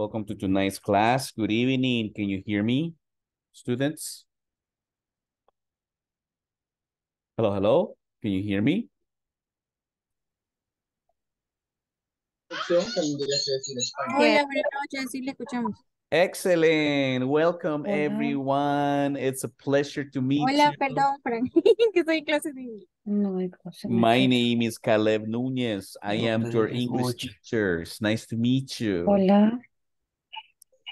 Welcome to tonight's class. Good evening. Can you hear me, students? Hello, hello. Can you hear me? Excellent. Welcome, everyone. It's a pleasure to meet you. Perdón, que soy clase de inglés. My name is Caleb Nunez. I am your English teacher. It's nice to meet you. Hola.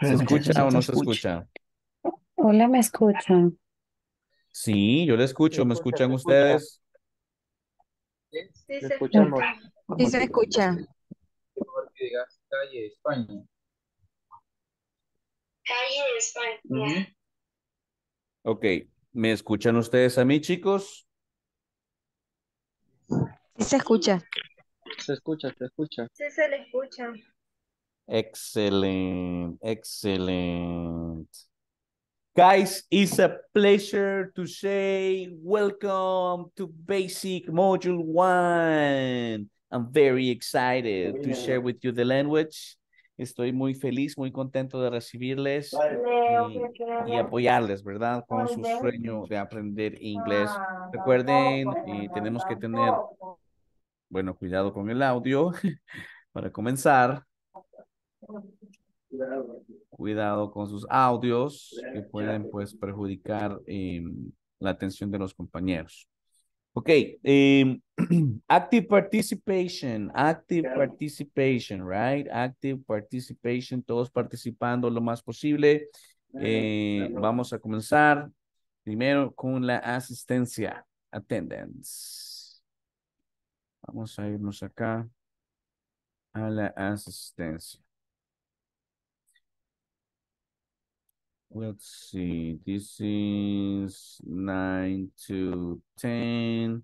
¿Se escucha o no se escucha? Hola, ¿me escuchan? Sí, yo le escucho. ¿Me escuchan ustedes? Sí, se escucha. Sí, se escucha. Calle España. Calle España. Ok, ¿me escuchan ustedes a mí, chicos? Sí, se escucha. Se escucha, se escucha. Sí, se le escucha. Excellent, excellent. Guys, it's a pleasure to say welcome to Basic Module 1. I'm very excited to share with you the language. Estoy muy feliz, muy contento de recibirles y apoyarles, ¿verdad? Con su sueño de aprender inglés. Recuerden, tenemos que tener, bueno, cuidado con el audio para comenzar. Cuidado con sus audios que pueden, pues, perjudicar la atención de los compañeros. Okay, active participation, right? Active participation, todos participando lo más posible. Vamos a comenzar primero con la asistencia, attendance. Vamos a irnos acá a la asistencia. Let's see, this is 9 to 10.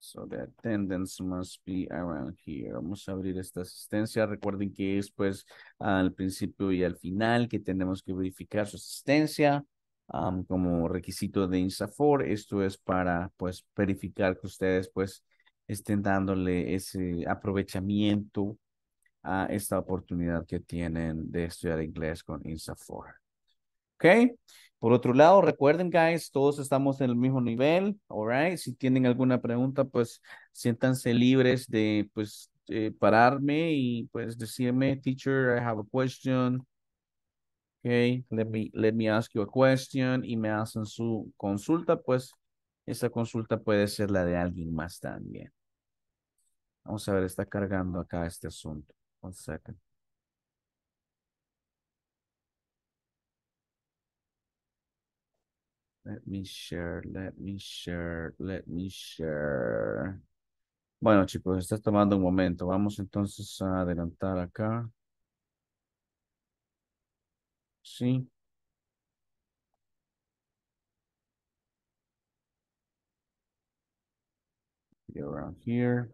So the attendance must be around here. Vamos a abrir esta asistencia. Recuerden que es, pues, al principio y al final que tenemos que verificar su asistencia como requisito de INSAFOR. Esto es para, pues, verificar que ustedes, pues, estén dándole ese aprovechamiento a esta oportunidad que tienen de estudiar inglés con INSAFOR. Ok, por otro lado, recuerden, guys, todos estamos en el mismo nivel, alright. Si tienen alguna pregunta, pues, siéntanse libres de, pues, pararme y, pues, decirme, teacher, I have a question. Ok, let me ask you a question, y me hacen su consulta, pues, esa consulta puede ser la de alguien más también. Vamos a ver, está cargando acá este asunto. One second. Let me share. Bueno, chicos, está tomando un momento. Vamos entonces a adelantar acá. Sí. Around here.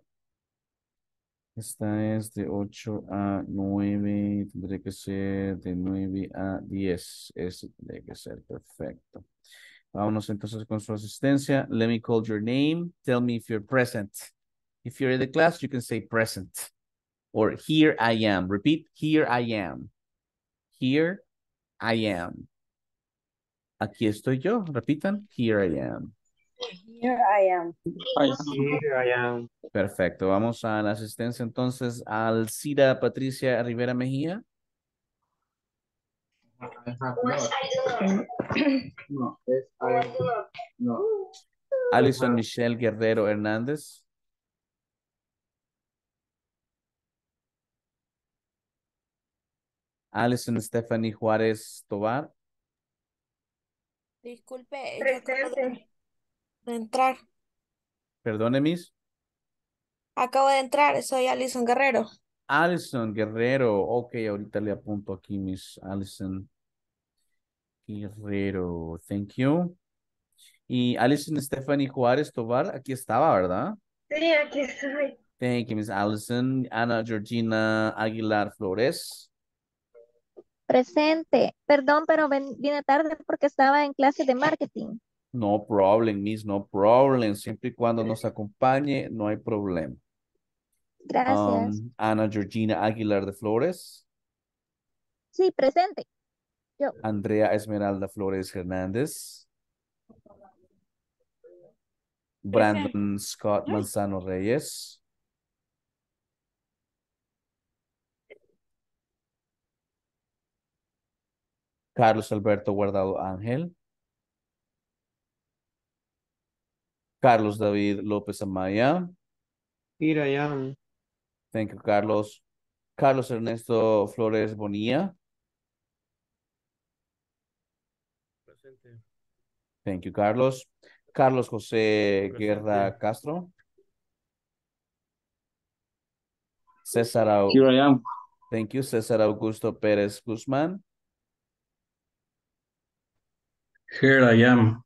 Esta es de 8 a 9. Tendría que ser de 9 a 10. Eso tendría que ser perfecto. Vámonos entonces con su asistencia. Let me call your name. Tell me if you're present. If you're in the class, you can say present. Or here I am. Repeat, here I am. Here I am. Aquí estoy yo. Repitan, here I am. Here I am. Here I am. Perfecto. Vamos a la asistencia entonces al Cira Patricia Rivera Mejía. No. Alison Michelle Guerrero Hernández. Alison Stephanie Juárez Tobar. Disculpe, acabo de entrar. Perdone, Miss. Acabo de entrar, soy Alison Guerrero. Alison Guerrero, ok, ahorita le apunto aquí, Miss Alison Guerrero, thank you. Y Alison Stephanie Juárez Tobar, aquí estaba, ¿verdad? Sí, aquí estoy. Thank you, Miss Alison. Ana Georgina Aguilar Flores. Presente, perdón, pero vine tarde porque estaba en clase de marketing. No problem, Miss, no problem. Siempre y cuando nos acompañe, no hay problema. Gracias. Ana Georgina Aguilar de Flores. Sí, presente. Yo. Andrea Esmeralda Flores Hernández. Brandon Scott Manzano Reyes. Carlos Alberto Guardado Ángel. Carlos David López Amaya. Here I am. Thank you, Carlos. Carlos Ernesto Flores Bonilla. Presente. Thank you, Carlos. Carlos Jose Guerra Castro. Cesar. Here I am. Thank you, Cesar Augusto Pérez Guzman. Here I am.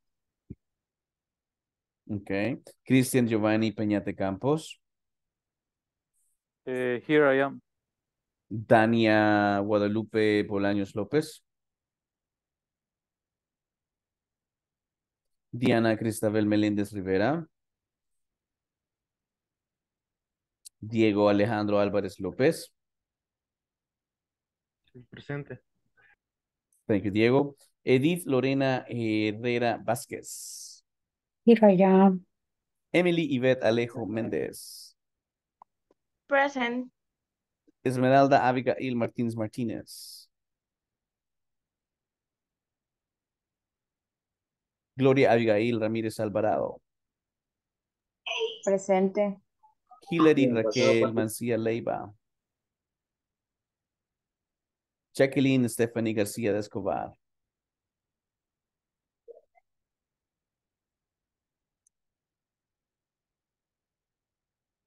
Okay. Christian Giovanni Peñate Campos. Here I am. Dania Guadalupe Bolaños López. Diana Cristabel Meléndez Rivera. Diego Alejandro Álvarez López. Presente. Thank you, Diego. Edith Lorena Herrera Vázquez. Here I am. Emily Yvette Alejo Méndez. Present. Esmeralda Abigail Martínez Martínez. Gloria Abigail Ramírez Alvarado. Presente. Hillary Raquel Mancilla Leiva. Jacqueline Stephanie García Escobar.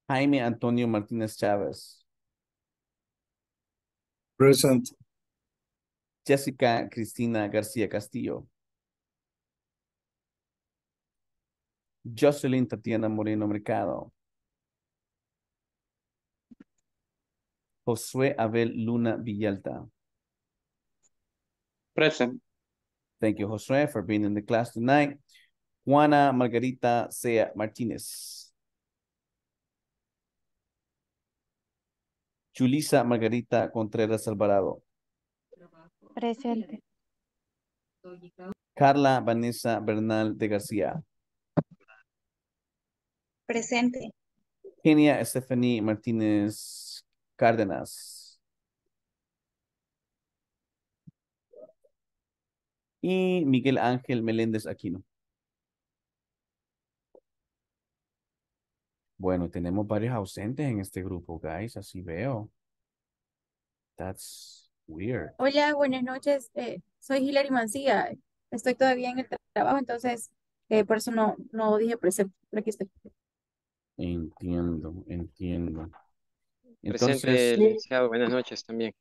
Jaime Antonio Martinez Chavez. Present. Jessica Cristina García Castillo. Jocelyn Tatiana Moreno Mercado. Josue Abel Luna Villalta. Present. Thank you, Josue, for being in the class tonight. Juana Margarita Cea Martinez. Julisa Margarita Contreras Alvarado. Presente. Carla Vanessa Bernal de García. Presente. Kenia Stephanie Martínez Cárdenas. Y Miguel Ángel Meléndez Aquino. Bueno, tenemos varios ausentes en este grupo, guys. Así veo. That's weird. Hola, buenas noches. Soy Hillary Mancilla. Estoy todavía en el trabajo, entonces por eso no dije presente. Pero aquí estoy. Entiendo. Entonces, presente, licenciado, buenas noches también.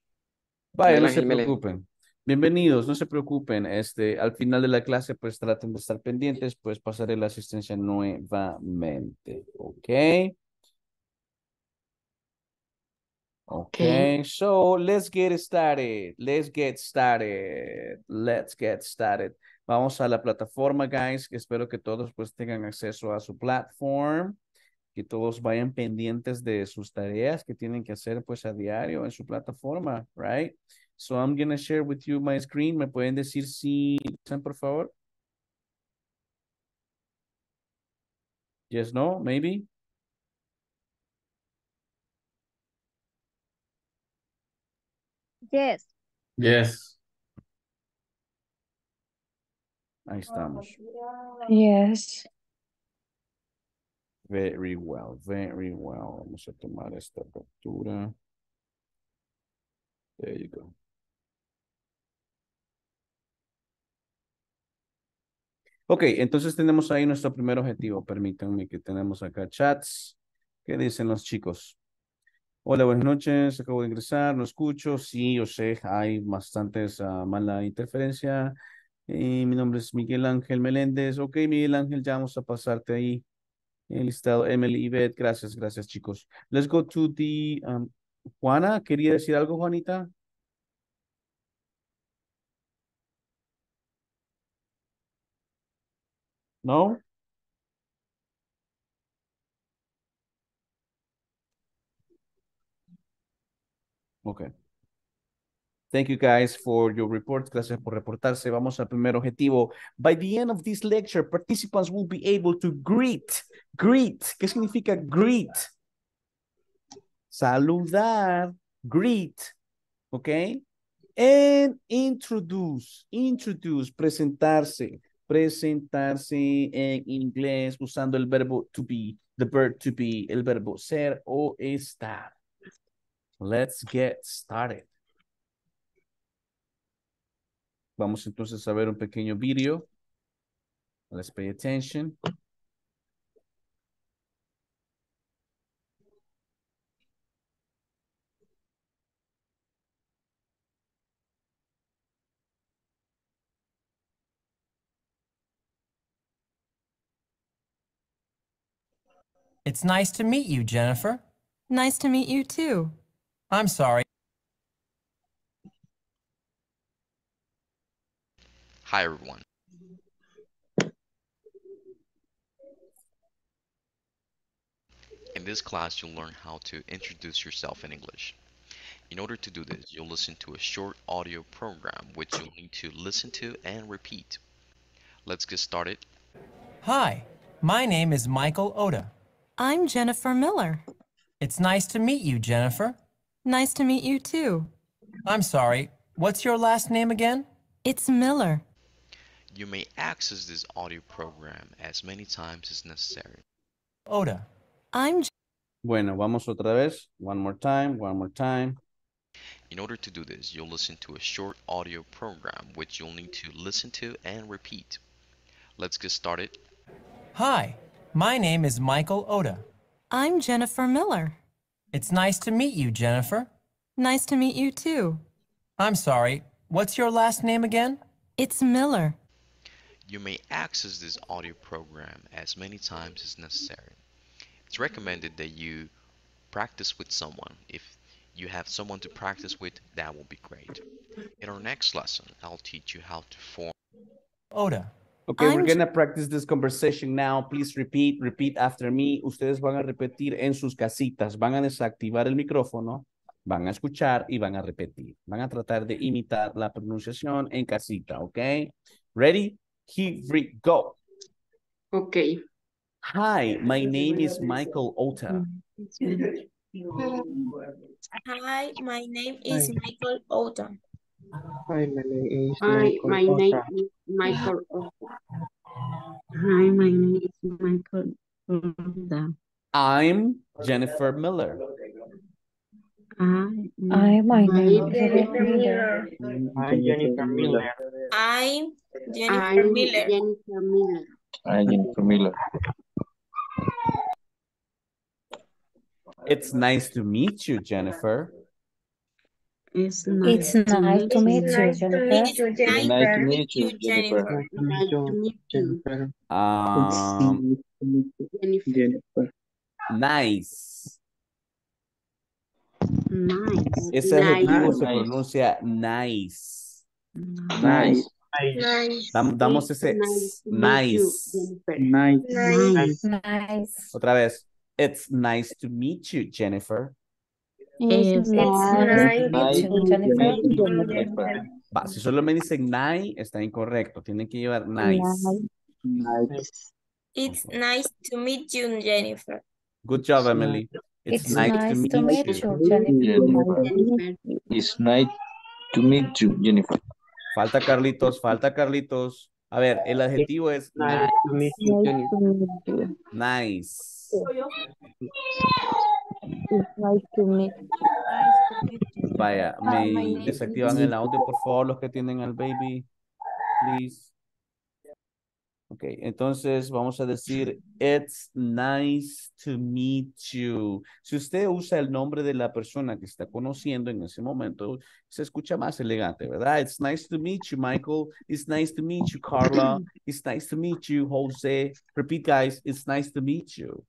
Vaya, no se preocupen. Bienvenidos, no se preocupen. Al final de la clase, pues traten de estar pendientes, pues pasaré la asistencia nuevamente. Okay, so let's get started. Vamos a la plataforma, guys. Espero que todos pues tengan acceso a su plataforma. Que todos vayan pendientes de sus tareas que tienen que hacer pues a diario en su plataforma, right? So I'm going to share with you my screen. ¿Me pueden decir si están, por favor? Yes, no, maybe. Yes. Yes. Ahí estamos. Yes. Very well, very well. Vamos a tomar esta captura. There you go. Ok, entonces tenemos ahí nuestro primer objetivo. Permítanme que tenemos acá chats. ¿Qué dicen los chicos? Hola, buenas noches. Acabo de ingresar, no escucho. Sí, yo sé, hay bastantes mala interferencia. Mi nombre es Miguel Ángel Meléndez. Ok, Miguel Ángel, ya vamos a pasarte ahí. El listado, Emily Yvette, gracias chicos. Let's go to the, Juana, ¿quería decir algo, Juanita? ¿No? Ok. Thank you guys for your report. Gracias por reportarse. Vamos al primer objetivo. By the end of this lecture, participants will be able to greet. Greet. ¿Qué significa greet? Saludar. Greet. Okay. And introduce. Introduce. Presentarse. Presentarse en inglés usando el verbo to be. The verb to be. El verbo ser o estar. Let's get started. Vamos entonces a ver un pequeño video. Let's pay attention. It's nice to meet you, Jennifer. Nice to meet you too. I'm sorry. Hi, everyone. In this class, you'll learn how to introduce yourself in English. In order to do this, you'll listen to a short audio program, which you'll need to listen to and repeat. Let's get started. Hi, my name is Michael Oda. I'm Jennifer Miller. It's nice to meet you, Jennifer. Nice to meet you, too. I'm sorry, what's your last name again? It's Miller. You may access this audio program as many times as necessary. Oda. I'm... Bueno, vamos otra vez. One more time, one more time. In order to do this, you'll listen to a short audio program, which you'll need to listen to and repeat. Let's get started. Hi, my name is Michael Oda. I'm Jennifer Miller. It's nice to meet you, Jennifer. Nice to meet you, too. I'm sorry, what's your last name again? It's Miller. You may access this audio program as many times as necessary. It's recommended that you practice with someone. If you have someone to practice with, that will be great. In our next lesson, I'll teach you how to form... Oda. Okay, we're going to practice this conversation now. Please repeat after me. Ustedes van a repetir en sus casitas. Van a desactivar el micrófono. Van a escuchar y van a repetir. Van a tratar de imitar la pronunciación en casita, okay? Ready? Here we go. Okay. Hi, my name is Michael Oda. Hi, my name is Michael Oda. Hi, my name is Michael Oda. Hi, my name is Michael Oda. I'm Jennifer Miller. I'm Jennifer Miller. It's nice to meet you, Jennifer. It's nice to meet you, Jennifer. Nice. Ese adjetivo se pronuncia nice. Nice. Damos ese nice. Otra vez. It's nice to meet you, Jennifer. It's nice to meet you, Jennifer. Va, si solo me dicen nice, está incorrecto. Tienen que llevar nice. It's nice to meet you, Jennifer. Good job, Emily. It's nice to meet you, Jennifer. It's nice to meet you, Jennifer. Falta Carlitos, falta Carlitos. A ver, el adjetivo es nice. It's nice to meet you. Vaya, me desactivan el audio, por favor, los que tienen al baby. Please. Ok, entonces vamos a decir, it's nice to meet you. Si usted usa el nombre de la persona que está conociendo en ese momento, se escucha más elegante, ¿verdad? It's nice to meet you, Michael. It's nice to meet you, Carla. It's nice to meet you, Jose. Repeat, guys. It's nice to meet you.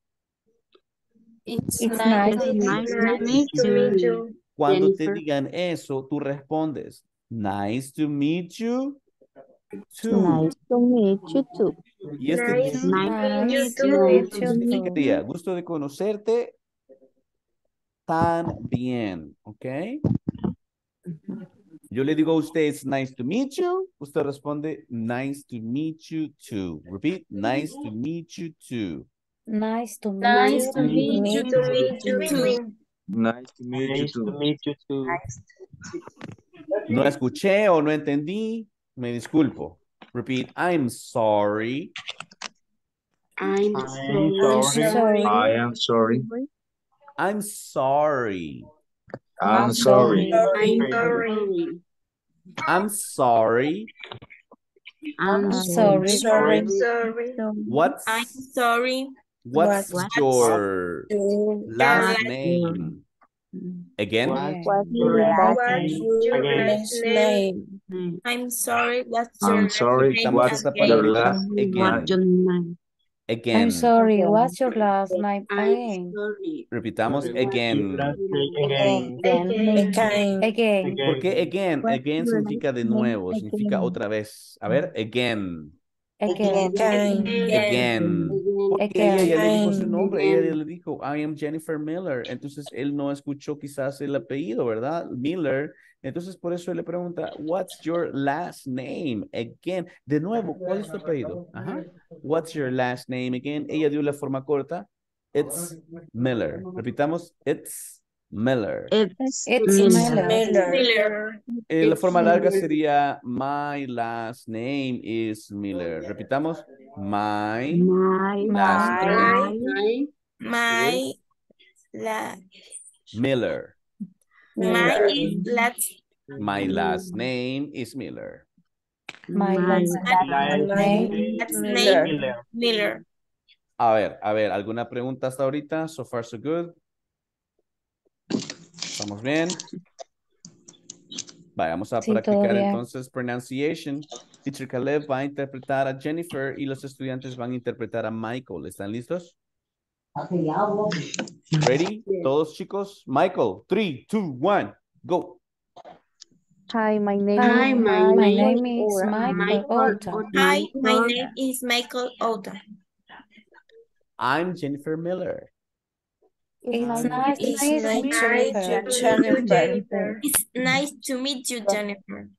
It's nice to meet you. Cuando Jennifer. Te digan eso, tú respondes, nice to meet you. Two. Nice to meet you too. Y este nice to meet you. Gusto de conocerte tan bien, ¿ok? Yo le digo a usted, it's nice to meet you. Usted responde, nice to meet you too. Repeat, nice to meet you too. Nice to meet you too. Nice to meet you too. No escuché o no entendí. Me disculpo. Repeat, I'm sorry. I'm sorry. What's your last name? Again? What's your last name? I'm sorry, what's your last name? I'm sorry, what's your last name? Repitamos, again. Porque again significa de nuevo, significa otra vez. A ver, again. Porque ella le dijo su nombre, ella le dijo, I am Jennifer Miller. Entonces él no escuchó quizás el apellido, ¿verdad? Miller. Entonces por eso él le pregunta, what's your last name? Again. De nuevo, ¿cuál es tu apellido? Ajá. What's your last name? Again. Ella dio la forma corta. It's Miller. Repitamos, it's Miller. It's Miller. La forma larga sería my last name is Miller. Repitamos, my last name is Miller. My last name is Miller. A ver, ¿alguna pregunta hasta ahorita? So far so good. ¿Estamos bien? Vamos a practicar entonces pronunciation. Teacher Caleb va a interpretar a Jennifer y los estudiantes van a interpretar a Michael. ¿Están listos? Okay, ready? Todos chicos. Michael, 3, 2, 1, go. Hi, my name is Michael Oda. I'm Jennifer Miller. It's nice to meet you, Jennifer. It's nice to meet you, Jennifer.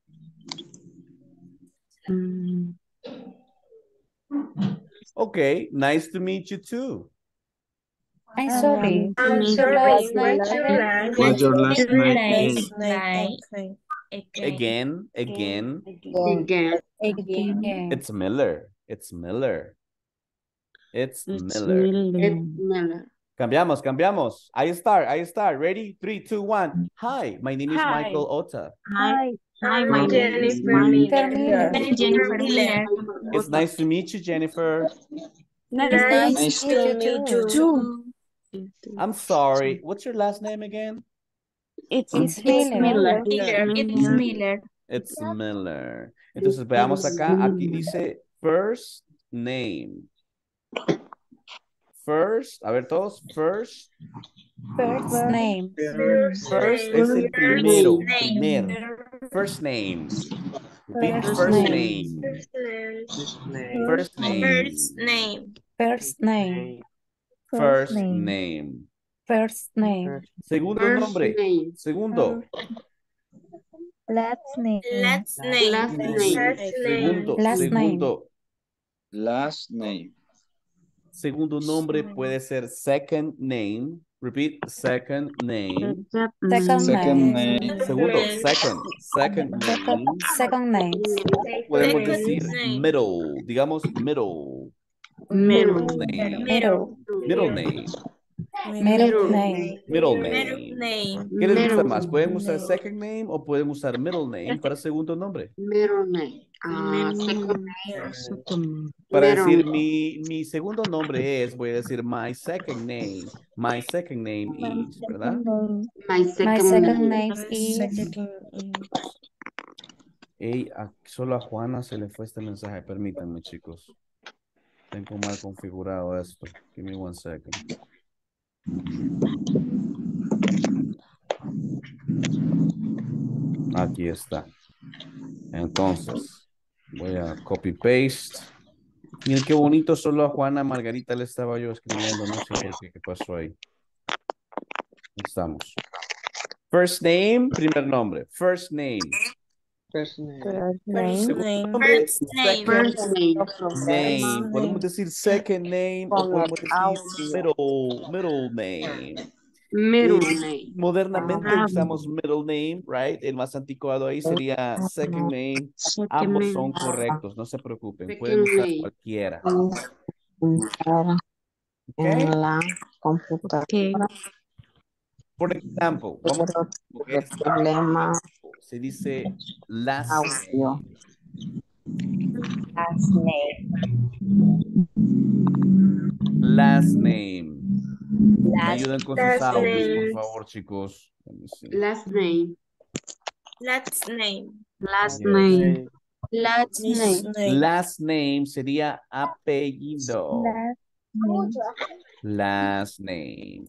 Okay, nice to meet you too. I'm sorry. What's your last name? Again. It's Miller. Cambiamos. I start. Ready? 3, 2, 1. Hi, my name is Michael Ota. Hi, my name is Jennifer Miller. It's nice to meet you, Jennifer. Nice to meet you too. I'm sorry. What's your last name again? It's Miller. Entonces veamos acá. Aquí dice first name. First name. First es el primero. First name. Segundo nombre. Last name. Segundo nombre puede ser second name. Repeat, second name. Second name. Podemos decir middle. Digamos middle. Middle name. ¿Qué les gusta más? ¿Pueden usar second name o pueden usar middle name para segundo nombre? Middle name. Para decir mi segundo nombre es, voy a decir my second name is, ¿verdad? My second name is. Hey, solo a Juana se le fue este mensaje, permítanme chicos. Tengo mal configurado esto. Give me one second. Aquí está. Entonces voy a copy paste. Miren qué bonito, solo a Juana Margarita le estaba yo escribiendo, no sé por qué pasó ahí. Estamos. First name, primer nombre. First name. First name. First name. Podemos decir second name o podemos decir middle name. Middle name. Modernamente usamos middle name, right? El más anticuado ahí sería second name. Ambos son correctos, no se preocupen. Pueden usar cualquiera. Okay. En la computadora. Okay. Por ejemplo, vamos a ver el problema. Se dice last name. Me ayudan con sus audios, por favor, chicos. Last name sería apellido. Last name.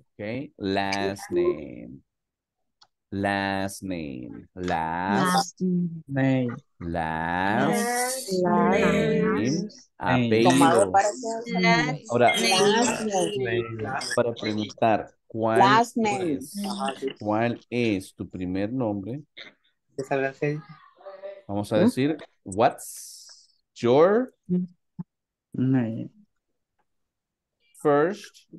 Apellido. Ahora, para preguntar, ¿cuál es tu primer nombre? Vamos a decir, what's your name? First,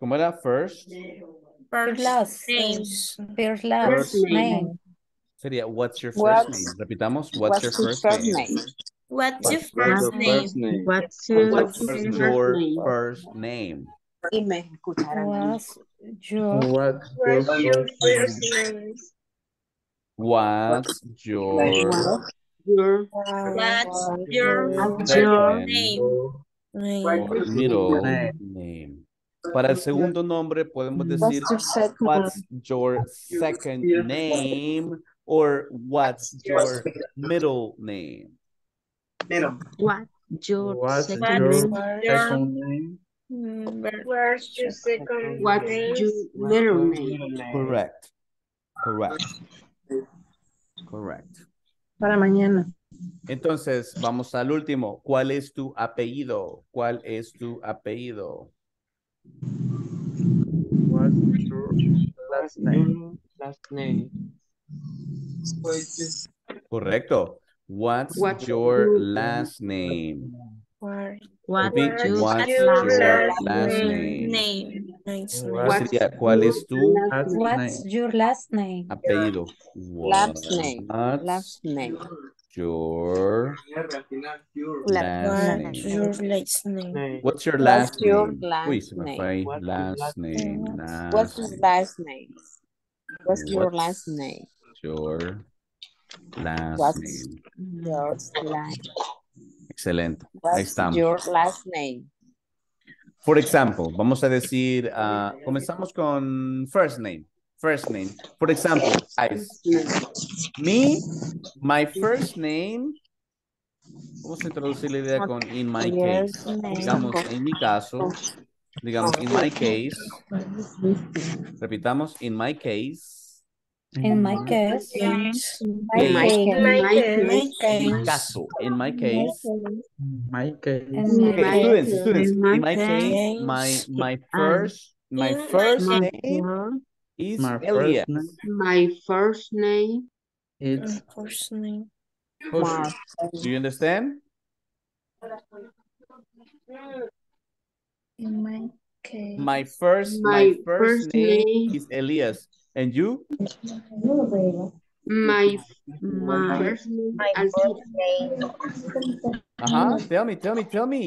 ¿cómo era? First name. Sería, what's your first name? Repitamos, what's your first name? What's your first name? What's your middle name? Para el segundo nombre podemos decir what's your second name or what's your middle name? What's your middle name? Correct. Para mañana. Entonces, vamos al último. ¿Cuál es tu apellido? What's your last name? Correcto. What's your last name? What's your last name? Apellido. What's your last name? What's your last name? Excelente. Ahí estamos. Your last name. Por ejemplo, vamos a decir, comenzamos con first name. For example, my first name. Vamos a introducir la idea con in my case. Digamos, en mi caso. In my case. Repitamos, in my case. My first name is Elias. Do you understand? In my case. My first name is Elias. And you? My first name. Tell me.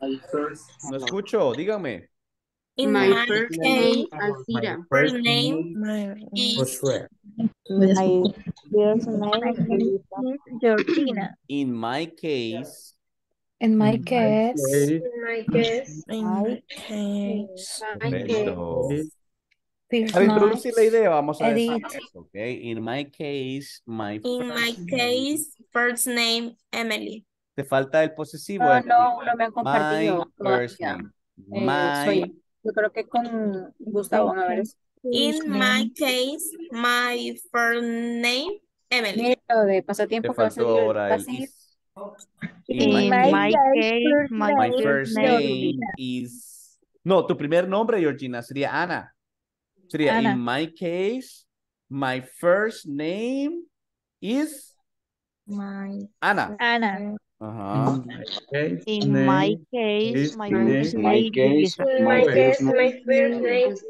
No escucho, dígame. In my case. Para introducir la idea, vamos a decir eso, okay? In my case, first name, Emily. Te falta el posesivo. No me han compartido. Yo creo que con Gustavo, a ver. In my case, my first name, Emily. Lo de pasatiempo. Te faltó ahora In my case, my first name is... No, tu primer nombre, Georgina, sería Ana. Tria, in my case, my first name is Ana. Ana. Uh-huh. In my case, my first name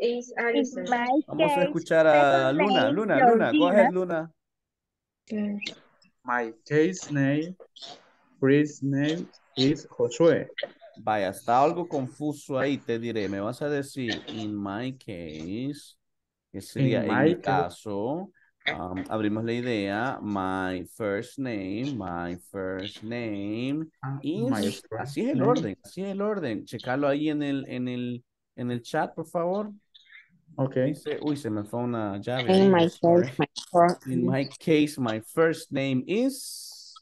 is Alison. Vamos a escuchar a Luna. Luna, go ahead, Luna. My case name, first name is Josue. Vaya, está algo confuso ahí, te diré. Me vas a decir, in my case, que sería in en mi caso... abrimos la idea. My first name is... Así es el orden, así es el orden. Checarlo ahí en el chat, por favor. Ok. Uy, se me fue una llave. In my case, my first name is...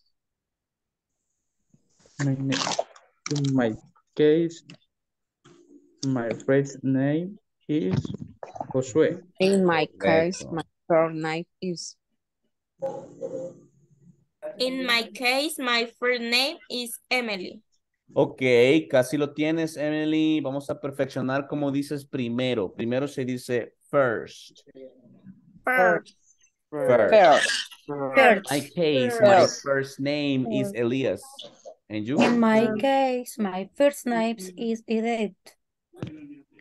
My first name is Josue. In my case, my first name is Emily. Ok, casi lo tienes, Emily. Vamos a perfeccionar como dices primero. Primero se dice first. First. My first name is Elias. And you? In my case, my first name is Edith.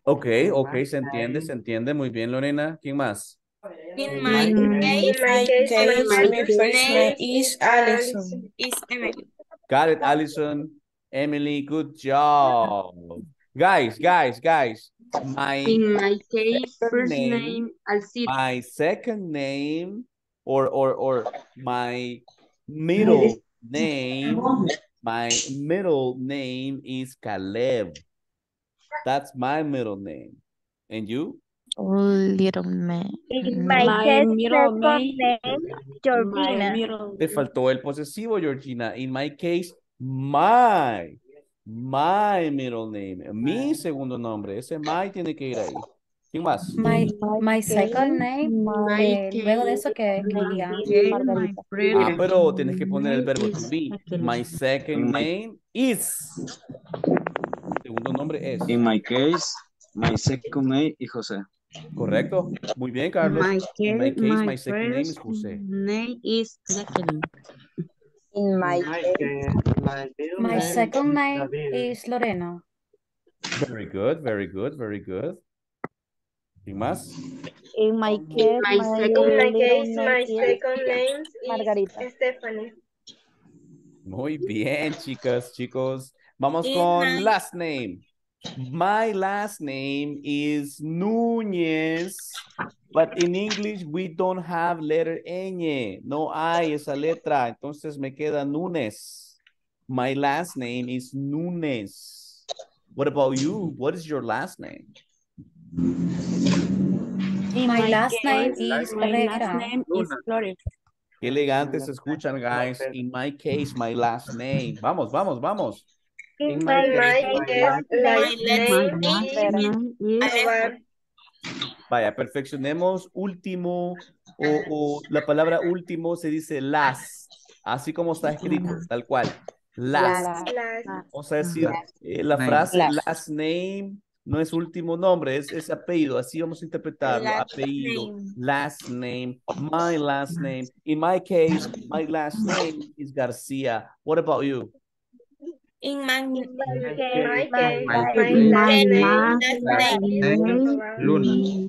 Ok, se entiende. Muy bien, Lorena. ¿Quién más? In my case, my first name is Alison. Is Emily. Got it, Alison. Emily, good job. Guys. In my case, first name, my second name or my middle name. My middle name is Caleb. That's my middle name. And you? Little man. In my case, Georgina. Te faltó el posesivo, Georgina. In my case, my middle name. Mi segundo nombre. Ese my tiene que ir ahí. ¿Quién más? My second name. Luego de eso que diga. Pero tienes que poner el verbo to be. My second name is. Segundo nombre es. In my case, my second name is José. Correcto. Muy bien, Carlos. In my case, my second name is José. In my case, my second name is Lorena. Very good. ¿Y más? In my case, my second name is Margarita. Stephanie. Muy bien, chicas, chicos. Vamos con last name. My last name is Nunez, but in English we don't have letter ñ. No hay esa letra, entonces me queda Nunez. My last name is Nunez. What about you? What is your last name? My last name is Flores. Qué elegantes escuchan, guys. In my case, my last name. Vamos. Vaya, perfeccionemos último o la palabra último se dice last, así como está escrito, tal cual. Last. Vamos a decir la frase last name no es último nombre, es apellido, así vamos a interpretarlo, apellido, last name, my last name. In my case, my last name is García. What about you? In my case, my last name is Luna.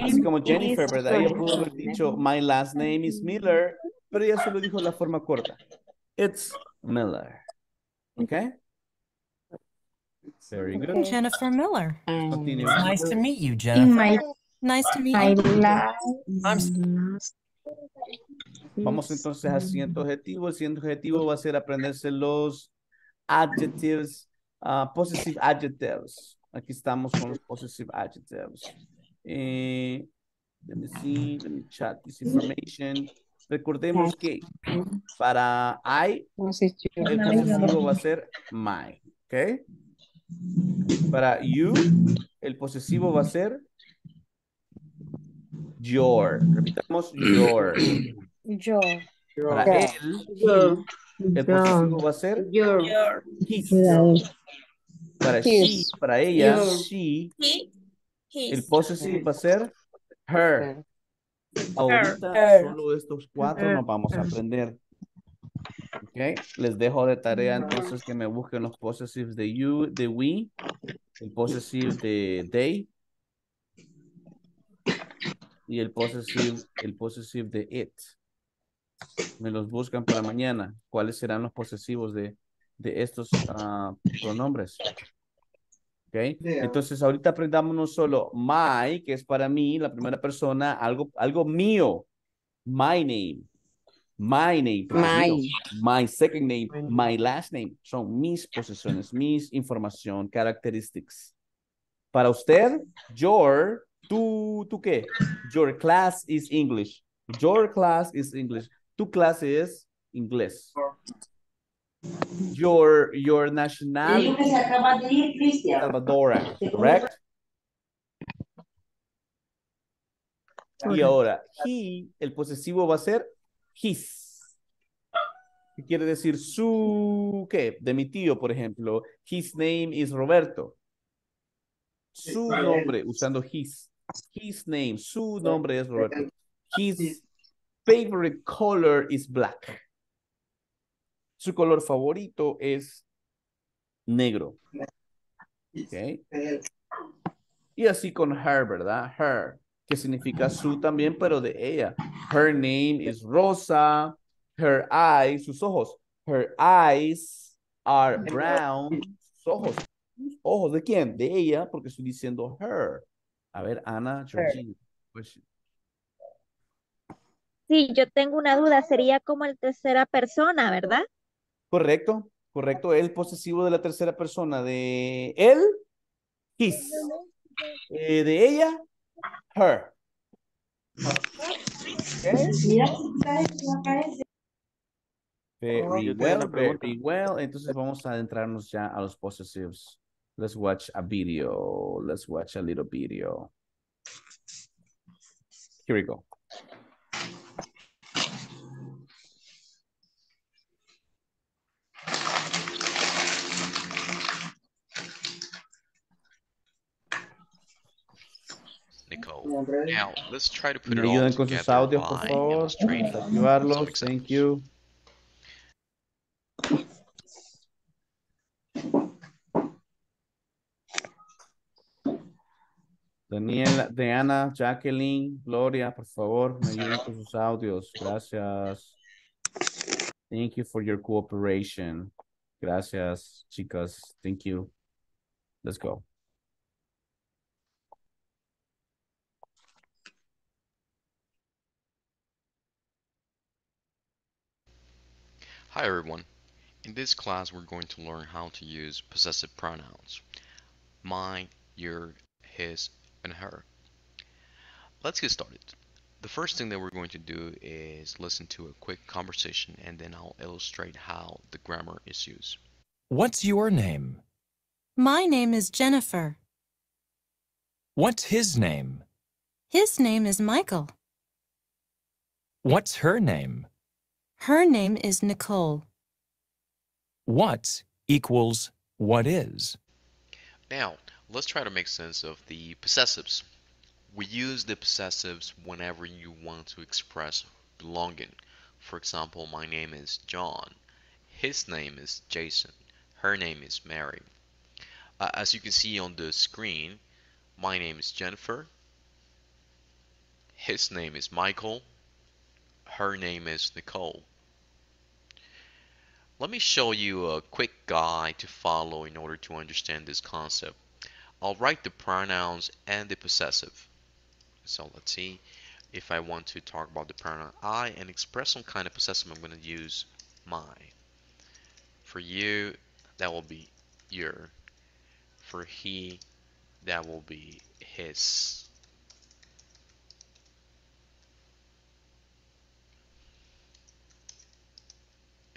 Así como Jennifer, ¿verdad? Ella pudo haber dicho, my last name is Miller, pero ella solo dijo la forma corta. It's Miller. Okay? Very good. Jennifer Miller. Nice to meet you, Jennifer. Vamos entonces a siguiente objetivo. El siguiente objetivo va a ser aprenderse los adjectives, possessive adjectives. Aquí estamos con los possessive adjectives. Let me chat this information. Recordemos que para I, el posesivo va a ser my, ¿ok? Para you, el posesivo va a ser your. Repitamos your. Your. Para él, your. El posesivo va a ser your. His. Para she, para ella, your. She. His. El posesivo va a ser her. Ahorita solo estos cuatro nos vamos a aprender. Okay. Les dejo de tarea entonces que me busquen los possessives de you, de we, el possessive de they y el possessive de it. Me los buscan para mañana. ¿Cuáles serán los posesivos de estos pronombres? Okay. Entonces ahorita aprendámonos solo my, que es para mí, la primera persona, algo mío. My name. My name, my second name, my last name. Son mis posesiones, mis información, characteristics. Para usted, your, ¿tú qué? Your class is English. Your class is English. Tu clase es inglés. Your nationality. Salvadora, correct? Y ahora, he, el posesivo va a ser his. ¿Qué quiere decir su qué? De mi tío, por ejemplo. His name is Roberto. Su nombre, usando his. His name, su nombre es Roberto. His favorite color is black. Su color favorito es negro. Okay. Y así con her, ¿verdad? Her, que significa su también, pero de ella. Her name is Rosa. Her eyes, sus ojos. Her eyes are brown. Sus ojos. ¿Ojos de quién? De ella, porque estoy diciendo her. A ver, Ana Georgina. Sí, yo tengo una duda. Sería como el tercera persona, ¿verdad? Correcto, correcto. El posesivo de la tercera persona. De él, his. De ella, her. Okay. Very well. Entonces vamos a adentrarnos ya a los possessives. Let's watch a video. Let's watch a little video. Here we go. Nicole. Now, let's try to put it all together audio, by illustrating some examples. Thank you. Daniela, Diana, Jacqueline, Gloria, por favor, me ayuden con sus audios. Gracias. Thank you for your cooperation. Gracias, chicas. Thank you. Let's go. Hi everyone. In this class we're going to learn how to use possessive pronouns. My, your, his, and her. Let's get started. The first thing that we're going to do is listen to a quick conversation and then I'll illustrate how the grammar is used. What's your name? My name is Jennifer. What's his name? His name is Michael. What's her name? Her name is Nicole. What equals what is. Now, let's try to make sense of the possessives. We use the possessives whenever you want to express belonging. For example, my name is John. His name is Jason. Her name is Mary. As you can see on the screen, my name is Jennifer. His name is Michael. Her name is Nicole. Let me show you a quick guide to follow in order to understand this concept. I'll write the pronouns and the possessive. So let's see. If I want to talk about the pronoun I and express some kind of possessive, I'm going to use my. For you, that will be your. For he, that will be his.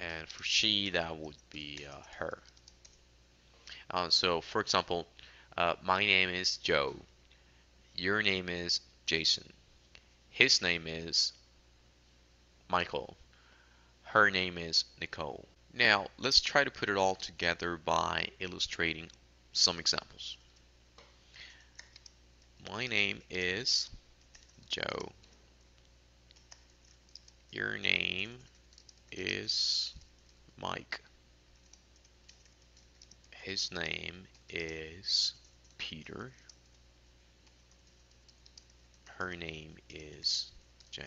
And for she, that would be her. So for example, my name is Joe, your name is Jason, his name is Michael, her name is Nicole. Now let's try to put it all together by illustrating some examples. My name is Joe, your name is Mike, his name is Peter, her name is Jane.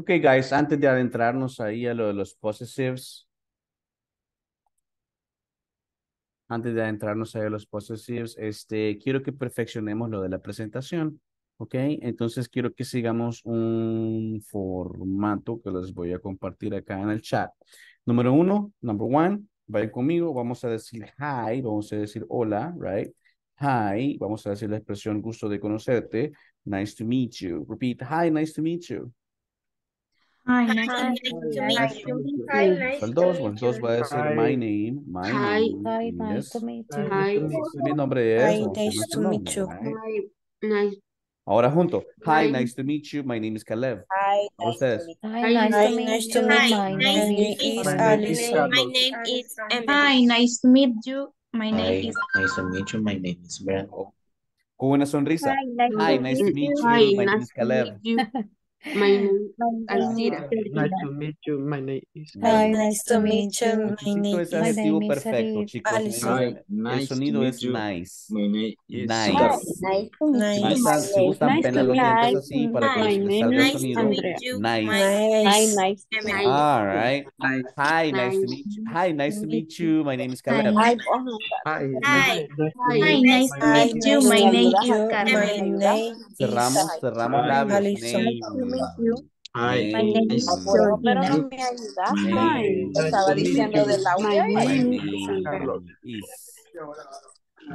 Ok, guys, antes de adentrarnos ahí a lo de los possessives, quiero que perfeccionemos lo de la presentación, ok. Entonces quiero que sigamos un formato que les voy a compartir acá en el chat. Número uno, number 1, vayan conmigo, vamos a decir hi, vamos a decir hola, right? Hi, vamos a decir la expresión gusto de conocerte, nice to meet you. Repeat, hi, nice to meet you. Hi, nice to meet you. El 2 va a decir my name. Hi, nice to meet you. Mi nombre es. Nice to meet you. Ahora junto. Hi, nice to meet you. My name is Caleb. Hi, nice to meet you. My name is Alison. My name is Emily. Hi, nice to meet you. My name is. Nice to meet you. My name is Brandon. Con una sonrisa. Hi, nice to meet you. My name is Caleb. My name is Cira. Nice to meet you. My name is. Hi, nice to meet you. My name is. El sonido es nice. Nice. Si gustan, pena los dientes así para que les salga el sonido. Nice. All right. Hi, nice to meet you. Hi, nice to meet you. My name is Caleb. Hi. Nice to meet you. My name is Caleb. Cerramos labios. Ay, pero no me ayudas. Estaba diciendo del audio.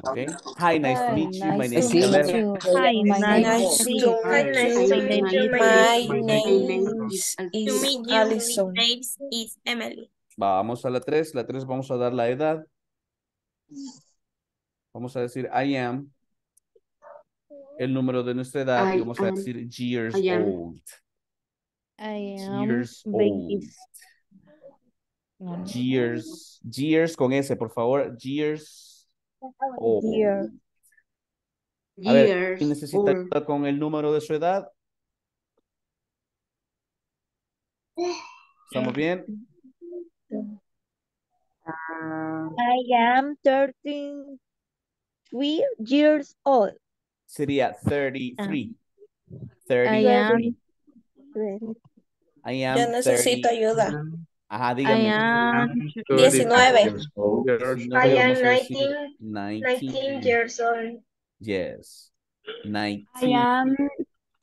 Okay. Hi, nice to meet you. My name is Caleb. Hi, nice to meet you. My name is Alison. My name is Emily. Vamos a la 3. La 3 vamos a dar la edad. Vamos a decir I am. El número de nuestra edad y vamos a decir years old. I am years old. Years con S, por favor. Years old. A ver, ¿quién necesita ayuda con el número de su edad? ¿Estamos bien? I am 33 years old. Sería 33. 33. Yo necesito ayuda. Ajá, dígame. I am 19. I am 19 years old. Yes. 19. I am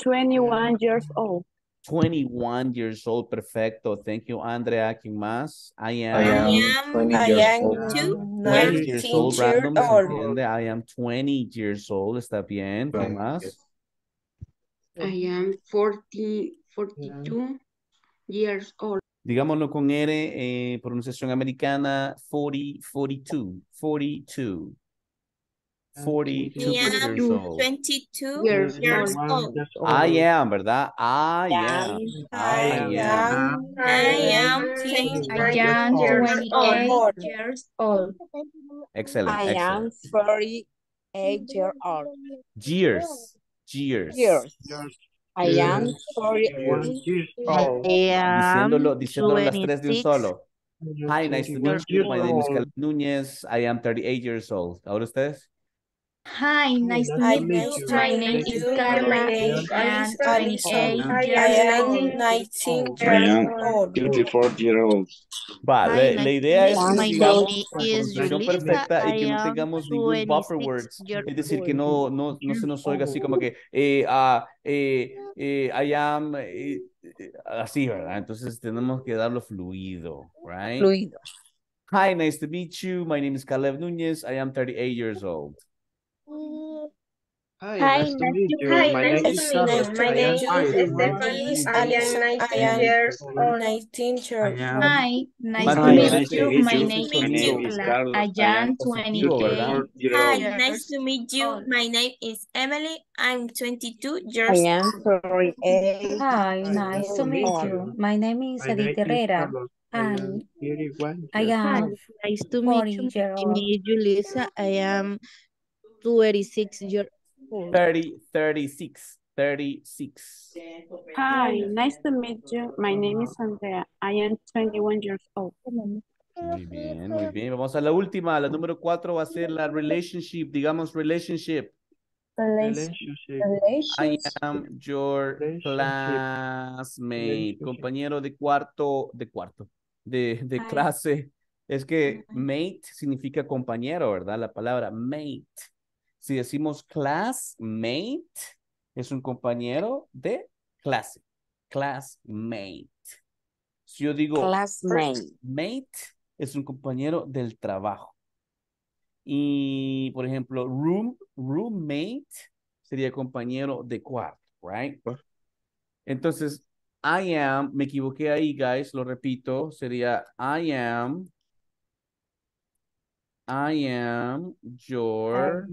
21 years old. 21 years old. Perfecto. Thank you, Andrea. ¿Quién más? I am 20 years old. Random. I am 20 years old. Está bien. ¿Quién más? I am 42 years old. Digámoslo con R, pronunciación americana, 42. 42 years old. 22 years old. I am, ¿verdad? I am 28 years old. Excellent. I am 48 years old. Years. I am 48 years old. Diciéndolo las tres de un solo. Hi, nice to meet you. My name is Caleb Nunez. I am 38 years old. Ahora ustedes. Hi, nice to meet you. My name is Carla and I am 19 years old. 24 years old. Vale, la idea es que tengamos una perfecta y que no tengamos ningún buffer words. Es decir, que no se nos oiga así como que I am así, ¿verdad? Entonces tenemos que darlo fluido, right? Fluido. Hi, nice to meet you. My name is Caleb Nunez. I am 38 years old. Hi, nice to meet you. My name is Stephanie. I am 19 years old. Hi, nice to meet you. My name is Carlos. I am 28. Hi, nice to meet you. My name is Emily. I'm 22 years old. I am 38. Hi, nice to meet you. My name is Edith Herrera. And I am nice to meet you, Julisa. I am 26 years old. 36. Hi, nice to meet you. My name is Andrea. I am 21 years old. Muy bien, muy bien. Vamos a la última. La número 4 va a ser la relationship. Digamos relationship. I am your classmate. Compañero de cuarto, de clase. Es que mate significa compañero, ¿verdad? La palabra mate. Si decimos classmate, es un compañero de clase. Classmate. Si yo digo classmate, es un compañero del trabajo. Y, por ejemplo, roommate sería compañero de cuarto, right? Entonces, I am, me equivoqué ahí, guys, lo repito, sería I am your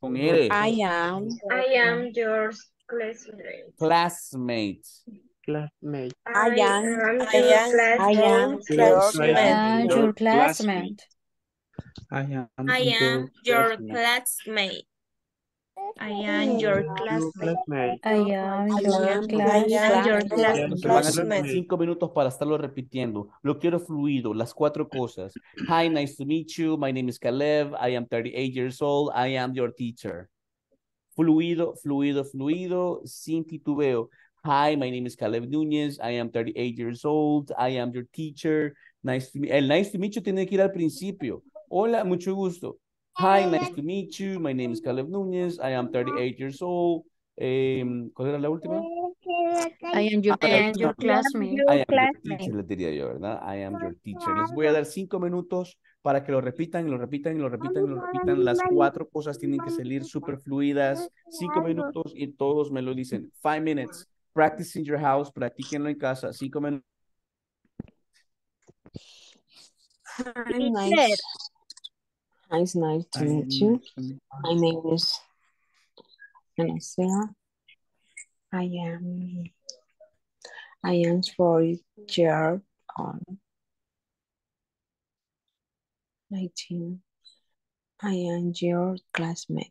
con R. I am your classmate. Classmate. I am your classmate. I am your classmate. 5 minutos para estarlo repitiendo. Lo quiero fluido, las 4 cosas. Hi, nice to meet you. My name is Caleb. I am 38 years old. I am your teacher. Fluido, sin titubeo. Hi, my name is Caleb Nunez. I am 38 years old. I am your teacher. Nice to meet you. El nice to meet you tiene que ir al principio. Hola, mucho gusto. Hi, nice to meet you. My name is Caleb Nunez. I am 38 years old. ¿Cuál era la última? I am your classmate. Les diría yo, ¿verdad? I am your teacher. Les voy a dar 5 minutos para que lo repitan, y lo repitan. Las 4 cosas tienen que salir súper fluidas. 5 minutos y todos me lo dicen. 5 minutes. Practice in your house. Practíquenlo en casa. 5 minutos. It's nice to meet you. My name is Vanessa. I am 4 years old. 19. I am your classmate.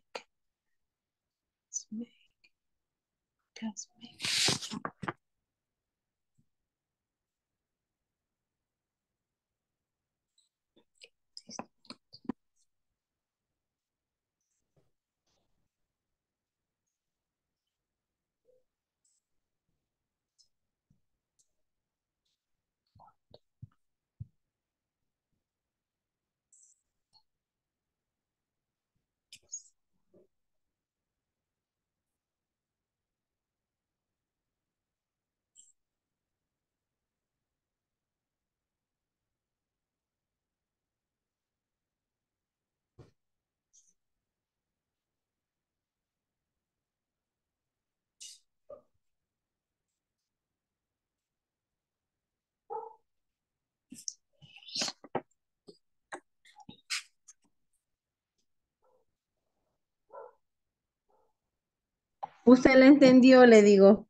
Usted la entendió, le digo.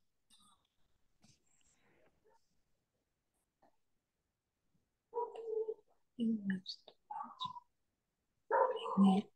Okay.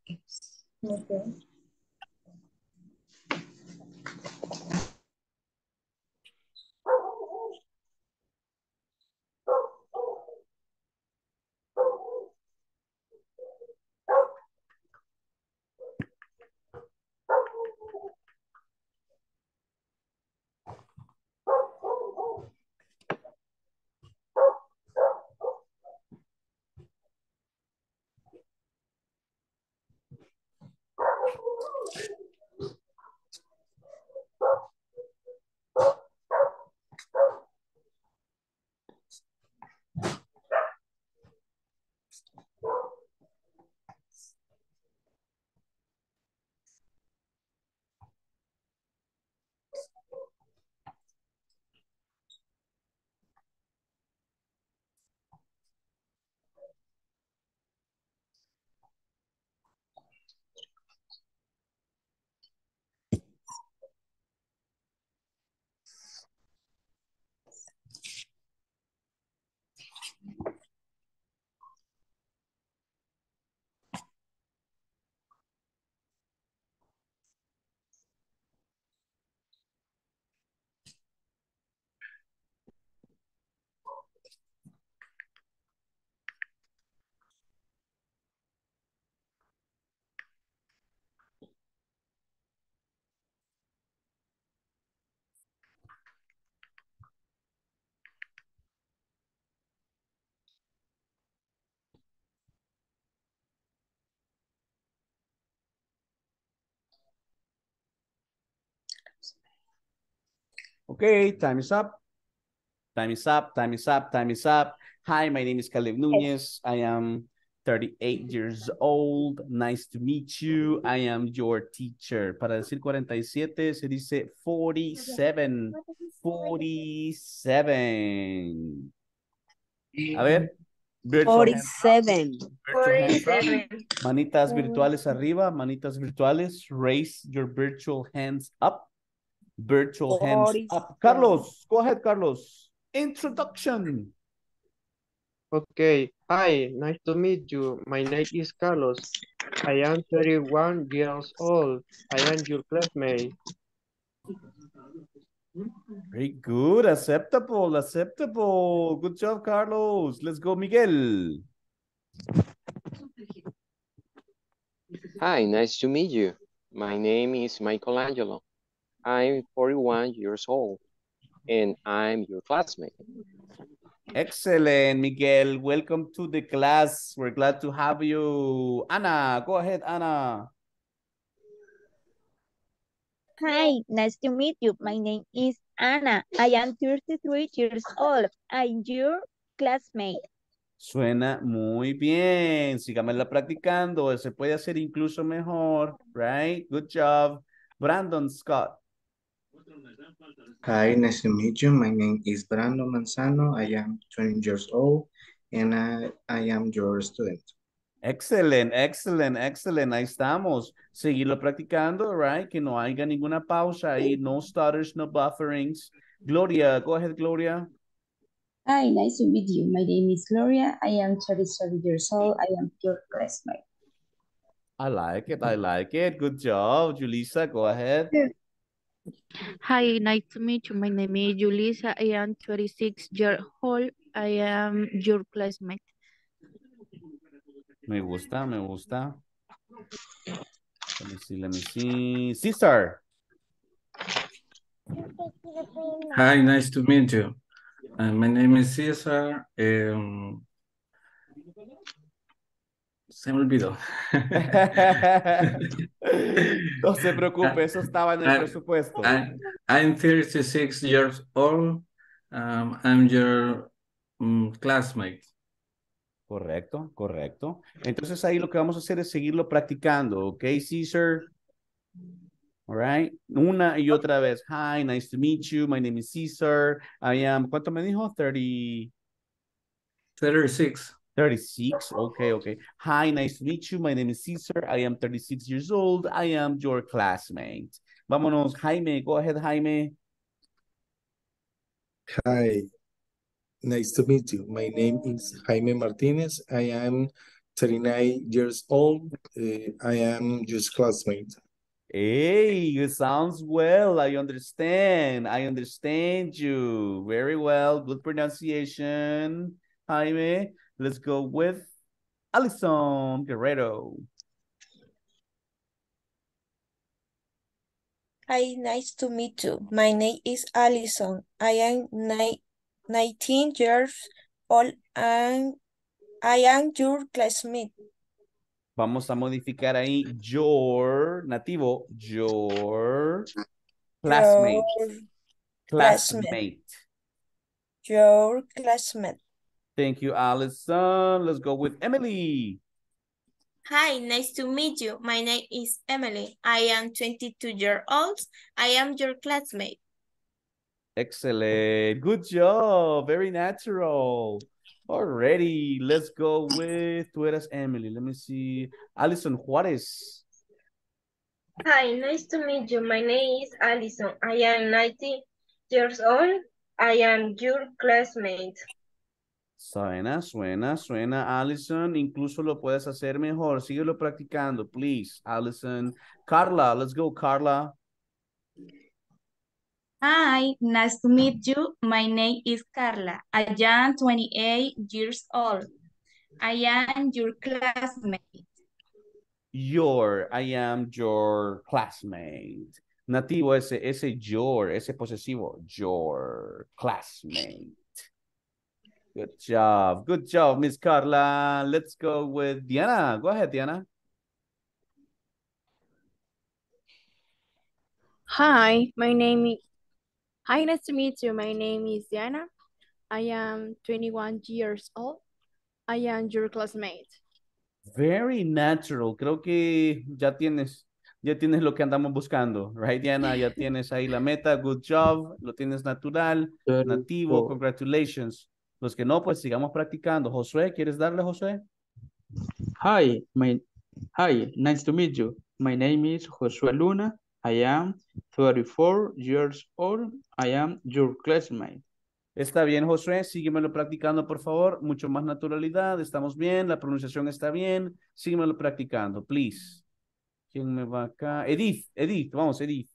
Okay, time is up. Time is up, time is up, time is up. Hi, my name is Caleb Nunez. I am 38 years old. Nice to meet you. I am your teacher. Para decir 47, se dice 47. 47. A ver. Virtual 47. Virtual 47. Manitas virtuales arriba. Manitas virtuales. Raise your virtual hands up. Virtual 47. Hands up. Carlos, go ahead, Carlos. Introduction. Okay. Hi, nice to meet you. My name is Carlos. I am 31 years old. I am your classmate. Very good. Acceptable. Acceptable. Good job, Carlos. Let's go, Miguel. Hi, nice to meet you. My name is Michelangelo. I'm 41 years old, and I'm your classmate. Excellent, Miguel. Welcome to the class. We're glad to have you. Ana, go ahead, Ana. Hi, nice to meet you. My name is Ana. I am 33 years old. I'm your classmate. Suena muy bien. Sígamela practicando. Se puede hacer incluso mejor, right? Good job. Brandon Scott. Hi, nice to meet you. My name is Brandon Manzano. I am 20 years old and I am your student. Excellent, excellent, excellent. Ahí estamos. Seguirlo practicando, right? Que no haya ninguna pausa ahí. No stutters, no bufferings. Gloria, go ahead, Gloria. Hi, nice to meet you. My name is Gloria. I am 37 years old. I am your classmate. I like it. I like it. Good job. Julisa, go ahead. Yeah. Hi, nice to meet you. My name is Julisa. I am 36 years old. I am your classmate. Me gusta, me gusta. Let me see, let me see. Cesar. Hi, nice to meet you. My name is Cesar. Se me olvidó. No se preocupe, eso estaba en el presupuesto. I'm 36 years old. I'm your classmate. Correcto, correcto. Entonces ahí lo que vamos a hacer es seguirlo practicando. ¿Ok, Cesar? All right. Una y otra vez. Hi, nice to meet you. My name is Cesar. I am, ¿cuánto me dijo? 36. 36, okay, okay. Hi, nice to meet you. My name is Cesar. I am 36 years old. I am your classmate. Vámonos, Jaime. Go ahead, Jaime. Hi, nice to meet you. My name is Jaime Martinez. I am 39 years old. I am your classmate. Hey, it sounds well. I understand. I understand you. Very well. Good pronunciation, Jaime. Let's go with Alison Guerrero. Hi, nice to meet you. My name is Alison. I am 19 years old and I am your classmate. Vamos a modificar ahí your nativo, your classmate. Classmate. Your classmate. Thank you, Alison. Let's go with Emily. Hi, nice to meet you. My name is Emily. I am 22 years old. I am your classmate. Excellent. Good job. Very natural. Alrighty. Let's go with tú eres Emily. Let me see. Alison Juárez. Hi, nice to meet you. My name is Alison. I am 19 years old. I am your classmate. Suena, suena, suena, Alison. Incluso lo puedes hacer mejor. Síguelo practicando, please, Alison. Carla, let's go, Carla. Hi, nice to meet you. My name is Carla. I am 28 years old. I am your classmate. I am your classmate. Nativo, ese your, ese posesivo, your classmate. Good job, Miss Carla. Let's go with Diana. Go ahead, Diana. Hi, my name Hi, nice to meet you. My name is Diana. I am 21 years old. I am your classmate. Very natural. Creo que ya tienes lo que andamos buscando, right, Diana? Ya tienes ahí la meta. Good job. Lo tienes natural, nativo. Congratulations. Los que no, pues sigamos practicando. Josue, ¿quieres darle, Josue? Hi, nice to meet you. My name is Josue Luna. I am 34 years old. I am your classmate. Está bien, Josue, síguemelo practicando, por favor. Mucho más naturalidad, estamos bien, la pronunciación está bien. Síguemelo practicando, please. ¿Quién me va acá? Edith, vamos, Edith.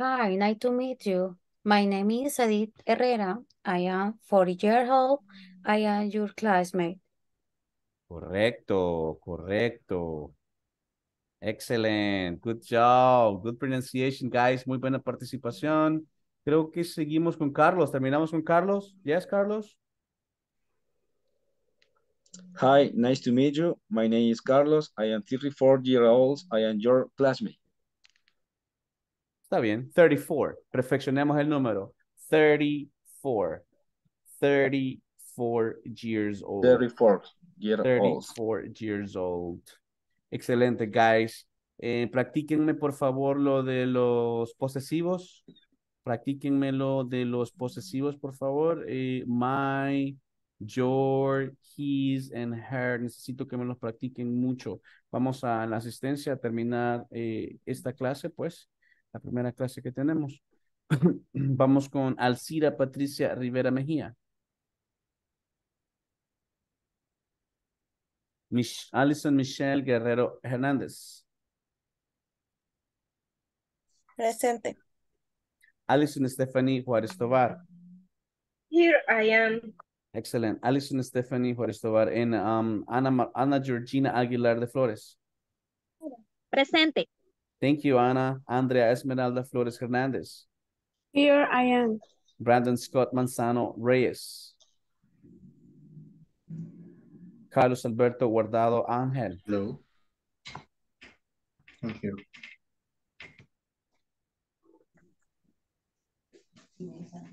Hi, nice to meet you. My name is Edith Herrera. I am 40 years old. I am your classmate. Correcto. Excellent. Good job. Good pronunciation, guys. Muy buena participación. Creo que seguimos con Carlos. Terminamos con Carlos. Yes, Carlos. Hi, nice to meet you. My name is Carlos. I am 34 years old. I am your classmate. Está bien. 34. Perfeccionemos el número. 34. 34 years old. 34 years old. Excelente, guys. Practíquenme, por favor, lo de los posesivos. Por favor. My, your, his, and her. Necesito que me los practiquen mucho. Vamos a la asistencia a terminar esta clase, pues. La primera clase que tenemos. Vamos con Cira Patricia Rivera Mejía. Alison Michelle Guerrero Hernández. Presente. Alison Stephanie Juárez Tobar. Here I am. Excellent. Alison Stephanie Juárez Tobar and Ana Georgina Aguilar de Flores. Presente. Thank you, Ana. Andrea Esmeralda Flores Hernández. Here I am. Brandon Scott Manzano Reyes. Carlos Alberto Guardado Ángel. Hello. Thank you.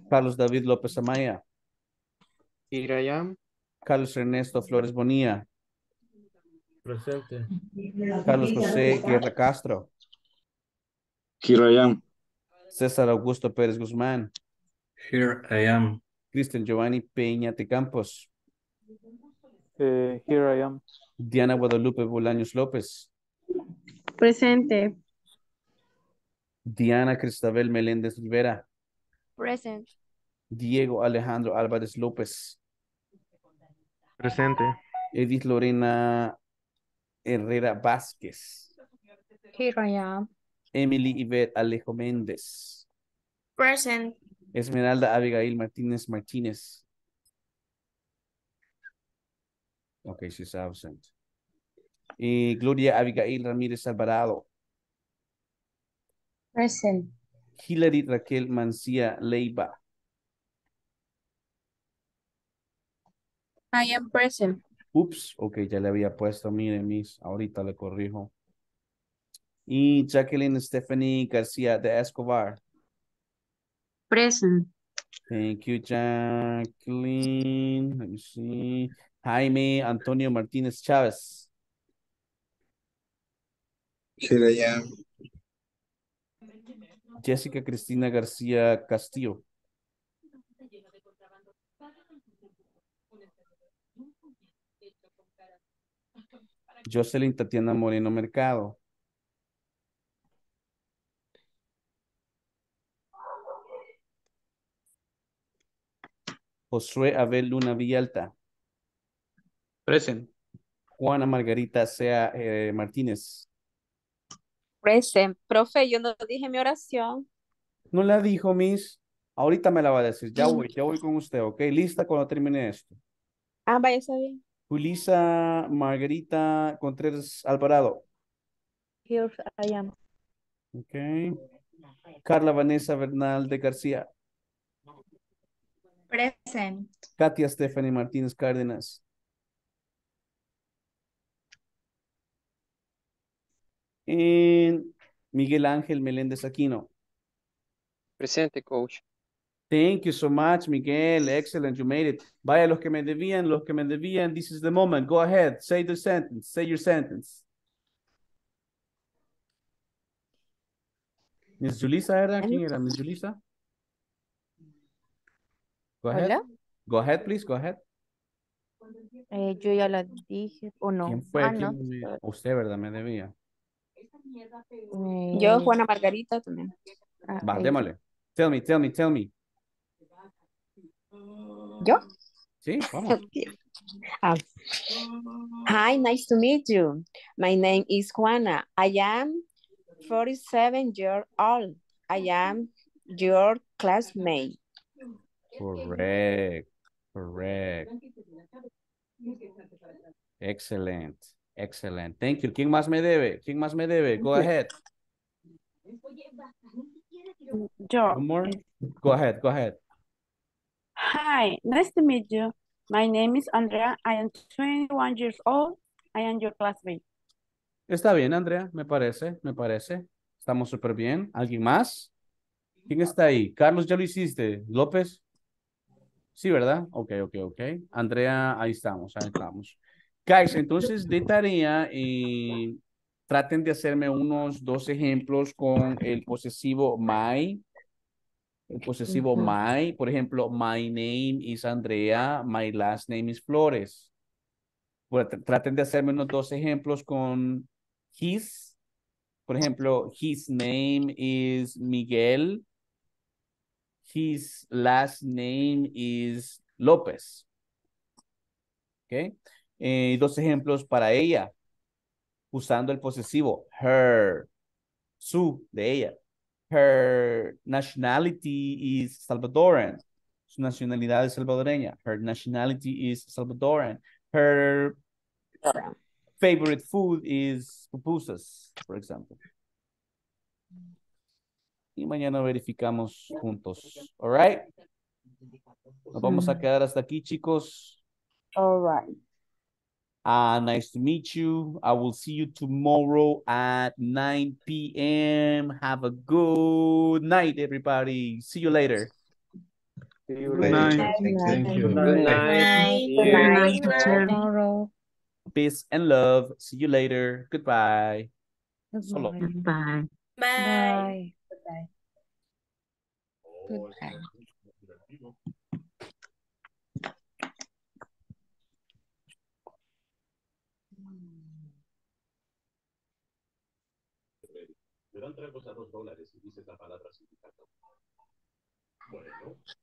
Carlos David López Amaya. Here I am. Carlos Ernesto Flores Bonilla. Presente. Carlos Jose Guerra Castro. Here I am. Cesar Augusto Pérez Guzman. Here I am. Christian Giovanni Peñate Campos. Here I am. Diana Guadalupe Bolaños López. Presente. Diana Cristabel Meléndez Rivera. Present. Diego Alejandro Álvarez López. Presente. Edith Lorena Herrera Vázquez. Here I am. Emily Yvette Alejo Méndez. Present. Esmeralda Abigail Martínez. Okay, she's absent. Gloria Abigail Ramírez Alvarado. Present. Hillary Raquel Mancilla Leiva. I am present. Oops, okay, ya le había puesto, miren, mis, ahorita le corrijo. Y Jacqueline Stephanie García de Escobar. Present. Thank you, Jacqueline. Let me see. Jaime Antonio Martinez Chavez. Here I am. Jessica Cristina Garcia Castillo. Jocelyn Tatiana Moreno Mercado. Josue Abel Luna Villalta. Present. Juana Margarita Cea Martínez. Present. Profe, yo no dije mi oración. No la dijo, Miss. Ahorita me la va a decir. Ya voy con usted, ¿ok? Lista cuando termine esto. Ah, vaya, está bien. Julisa Margarita Contreras Alvarado. Here I am. Ok. Carla Vanessa Bernal de García. Present. Katia Stephanie Martínez Cárdenas. En Miguel Ángel Meléndez Aquino. Presente, coach. Thank you so much, Miguel. Excellent, you made it. Vaya, los que me debían, this is the moment. Go ahead, say the sentence, say your sentence. Miss Julisa, ¿era? ¿Quién era? Miss Julisa. Go ahead. Hola. Go ahead, please, go ahead. Yo ya la dije, o no. ¿Quién fue? ¿Quién no? Usted, ¿verdad? Me debía. Yo, Juana Margarita, también. Va, démosle. Tell me. ¿Yo? Sí, vamos. Hi, nice to meet you. My name is Juana. I am 47 years old. I am your classmate. Correct. Excellent. Thank you. ¿Quién más me debe? Go ahead. Yo. One more? Go ahead. Hi, nice to meet you. My name is Andrea. I am 21 years old. I am your classmate. Está bien, Andrea. Me parece. Estamos súper bien. ¿Alguien más? ¿Quién está ahí? Carlos, ya lo hiciste. ¿López? Sí, ¿verdad? Ok. Andrea, ahí estamos. Guys, entonces de tarea, traten de hacerme unos 2 ejemplos con el posesivo my. El posesivo my, por ejemplo, my name is Andrea, my last name is Flores. Bueno, traten de hacerme unos 2 ejemplos con his. Por ejemplo, his name is Miguel. His last name is López. ¿Ok? 2 ejemplos para ella. Usando el posesivo. Her. Su, de ella. Her nationality is Salvadoran. Su nacionalidad es salvadoreña. Her nationality is Salvadoran. Her favorite food is pupusas, por ejemplo. Y mañana verificamos juntos. All right. Nos vamos a quedar hasta aquí, chicos. All right. Nice to meet you. I will see you tomorrow at 9 p.m. Have a good night, everybody. See you later. See you later. Good night. Thank you. Good night. Tomorrow. Peace and love. See you later. Goodbye. Solo. Goodbye. Bye. Goodbye. Me dan $2 y dices la palabra sindicato. Bueno.